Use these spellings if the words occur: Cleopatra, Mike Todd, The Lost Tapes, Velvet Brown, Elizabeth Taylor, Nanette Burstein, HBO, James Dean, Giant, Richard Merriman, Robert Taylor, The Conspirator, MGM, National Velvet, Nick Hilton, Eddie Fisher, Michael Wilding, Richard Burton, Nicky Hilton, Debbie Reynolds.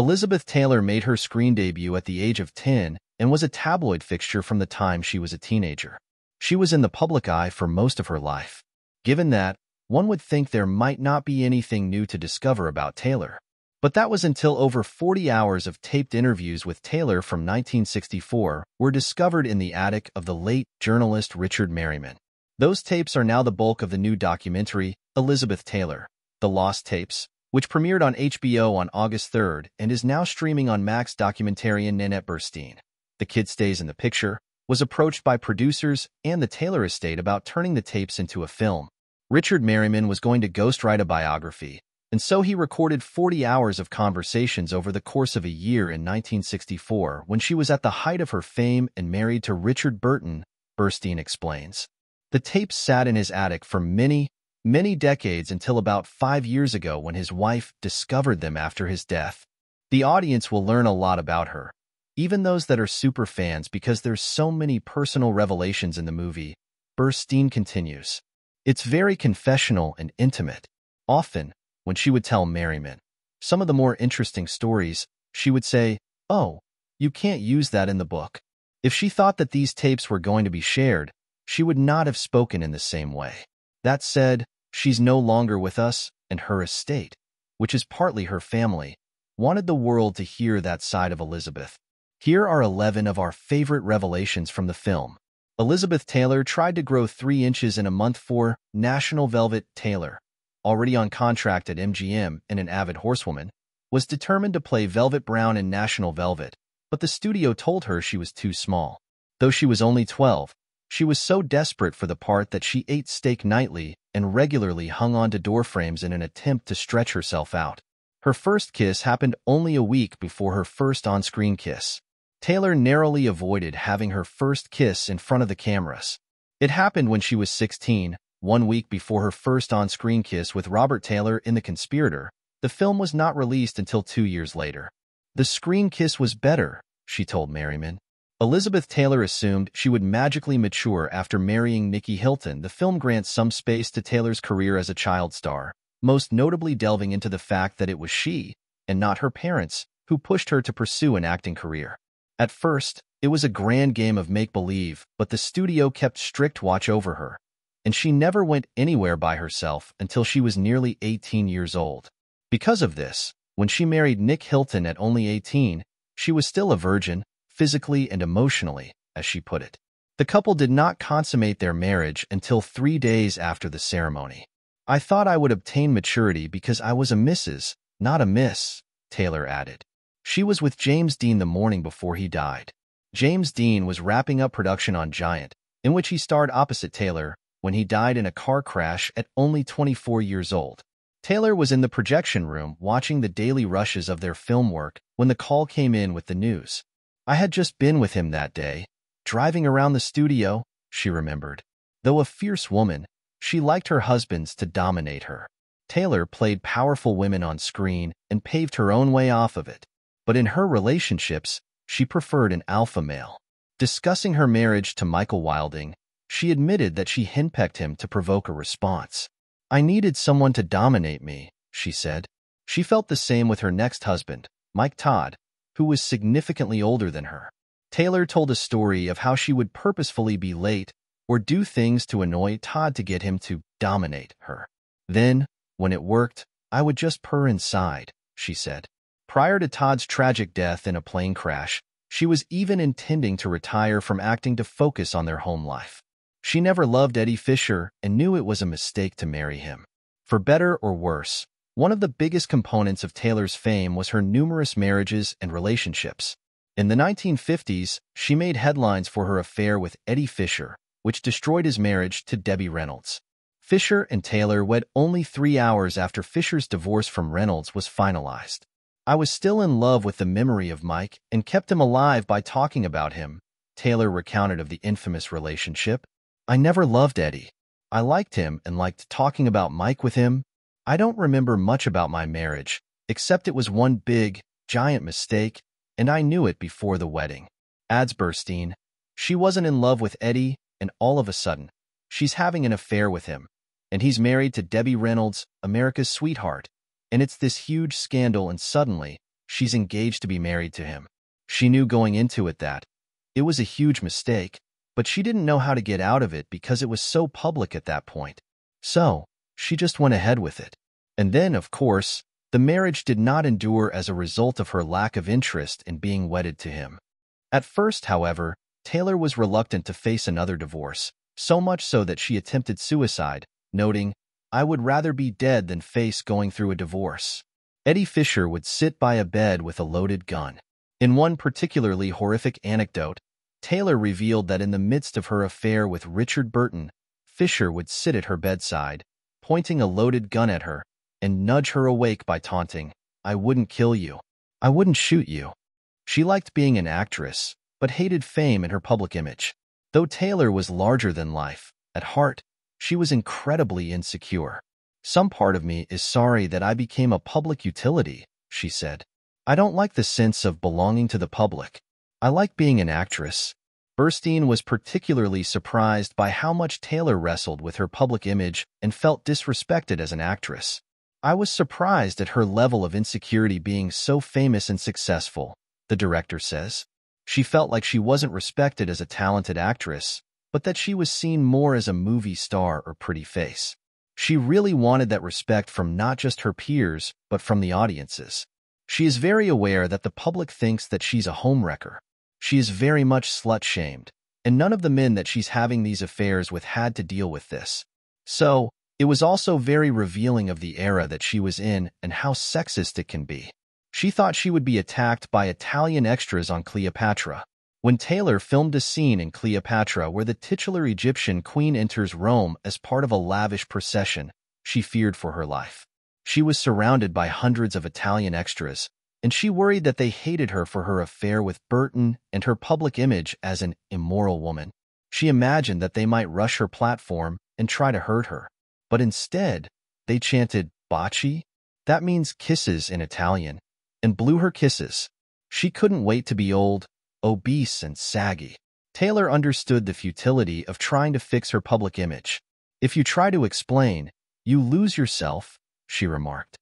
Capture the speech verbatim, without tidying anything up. Elizabeth Taylor made her screen debut at the age of ten and was a tabloid fixture from the time she was a teenager. She was in the public eye for most of her life. Given that, one would think there might not be anything new to discover about Taylor. But that was until over forty hours of taped interviews with Taylor from nineteen sixty-four were discovered in the attic of the late journalist Richard Merriman. Those tapes are now the bulk of the new documentary, Elizabeth Taylor, The Lost Tapes, which premiered on H B O on August third and is now streaming on Max. Documentarian Nanette Burstein, the kid stays in the picture, was approached by producers and the Taylor estate about turning the tapes into a film. Richard Merriman was going to ghostwrite a biography, and so he recorded forty hours of conversations over the course of a year in nineteen sixty-four when she was at the height of her fame and married to Richard Burton, Burstein explains. The tapes sat in his attic for many, many decades until about five years ago when his wife discovered them after his death. The audience will learn a lot about her, even those that are super fans, because there's so many personal revelations in the movie, Burstein continues. It's very confessional and intimate. Often, when she would tell Merriman some of the more interesting stories, she would say, "Oh, you can't use that in the book." If she thought that these tapes were going to be shared, she would not have spoken in the same way. That said, she's no longer with us, and her estate, which is partly her family, wanted the world to hear that side of Elizabeth. Here are eleven of our favorite revelations from the film. Elizabeth Taylor tried to grow three inches in a month for National Velvet. Taylor, already on contract at M G M and an avid horsewoman, was determined to play Velvet Brown in National Velvet, but the studio told her she was too small. Though she was only twelve, she was so desperate for the part that she ate steak nightly and regularly hung on to doorframes in an attempt to stretch herself out. Her first kiss happened only a week before her first on-screen kiss. Taylor narrowly avoided having her first kiss in front of the cameras. It happened when she was sixteen, one week before her first on-screen kiss with Robert Taylor in The Conspirator. The film was not released until two years later. The screen kiss was better, she told Merriman. Elizabeth Taylor assumed she would magically mature after marrying Nicky Hilton. The film grants some space to Taylor's career as a child star, most notably delving into the fact that it was she, and not her parents, who pushed her to pursue an acting career. At first, it was a grand game of make-believe, but the studio kept strict watch over her, and she never went anywhere by herself until she was nearly eighteen years old. Because of this, when she married Nick Hilton at only eighteen, she was still a virgin, physically and emotionally, as she put it. The couple did not consummate their marriage until three days after the ceremony. I thought I would obtain maturity because I was a missus, not a miss, Taylor added. She was with James Dean the morning before he died. James Dean was wrapping up production on Giant, in which he starred opposite Taylor, when he died in a car crash at only twenty-four years old. Taylor was in the projection room watching the daily rushes of their film work when the call came in with the news. I had just been with him that day, driving around the studio, she remembered. Though a fierce woman, she liked her husbands to dominate her. Taylor played powerful women on screen and paved her own way off of it. But in her relationships, she preferred an alpha male. Discussing her marriage to Michael Wilding, she admitted that she henpecked him to provoke a response. I needed someone to dominate me, she said. She felt the same with her next husband, Mike Todd, who was significantly older than her. Taylor told a story of how she would purposefully be late or do things to annoy Todd to get him to dominate her. Then, when it worked, I would just purr inside, she said. Prior to Todd's tragic death in a plane crash, she was even intending to retire from acting to focus on their home life. She never loved Eddie Fisher and knew it was a mistake to marry him. For better or worse, one of the biggest components of Taylor's fame was her numerous marriages and relationships. In the nineteen fifties, she made headlines for her affair with Eddie Fisher, which destroyed his marriage to Debbie Reynolds. Fisher and Taylor wed only three hours after Fisher's divorce from Reynolds was finalized. I was still in love with the memory of Mike and kept him alive by talking about him, Taylor recounted of the infamous relationship. I never loved Eddie. I liked him and liked talking about Mike with him. I don't remember much about my marriage, except it was one big, giant mistake, and I knew it before the wedding. Adds Burstein, she wasn't in love with Eddie, and all of a sudden, she's having an affair with him, and he's married to Debbie Reynolds, America's sweetheart, and it's this huge scandal, and suddenly, She's engaged to be married to him. She knew going into it that it was a huge mistake, but she didn't know how to get out of it because it was so public at that point. So, she just went ahead with it. And then, of course, the marriage did not endure as a result of her lack of interest in being wedded to him. At first, however, Taylor was reluctant to face another divorce, so much so that she attempted suicide, noting, "I would rather be dead than face going through a divorce." Eddie Fisher would sit by a bed with a loaded gun. In one particularly horrific anecdote, Taylor revealed that in the midst of her affair with Richard Burton, Fisher would sit at her bedside, pointing a loaded gun at her, and nudge her awake by taunting, "I wouldn't kill you. I wouldn't shoot you." She liked being an actress, but hated fame and her public image. Though Taylor was larger than life, at heart, she was incredibly insecure. "Some part of me is sorry that I became a public utility," she said. "I don't like the sense of belonging to the public. I like being an actress." Burstein was particularly surprised by how much Taylor wrestled with her public image and felt disrespected as an actress. "I was surprised at her level of insecurity being so famous and successful," the director says. "She felt like she wasn't respected as a talented actress, but that she was seen more as a movie star or pretty face. She really wanted that respect from not just her peers, but from the audiences. She is very aware that the public thinks that she's a homewrecker. She is very much slut-shamed, and none of the men that she's having these affairs with had to deal with this. So, it was also very revealing of the era that she was in and how sexist it can be." She thought she would be attacked by Italian extras on Cleopatra. When Taylor filmed a scene in Cleopatra where the titular Egyptian queen enters Rome as part of a lavish procession, she feared for her life. She was surrounded by hundreds of Italian extras, and she worried that they hated her for her affair with Burton and her public image as an immoral woman. She imagined that they might rush her platform and try to hurt her. But instead, they chanted "baci," that means kisses in Italian, and blew her kisses. She couldn't wait to be old, obese, and saggy. Taylor understood the futility of trying to fix her public image. "If you try to explain, you lose yourself," she remarked.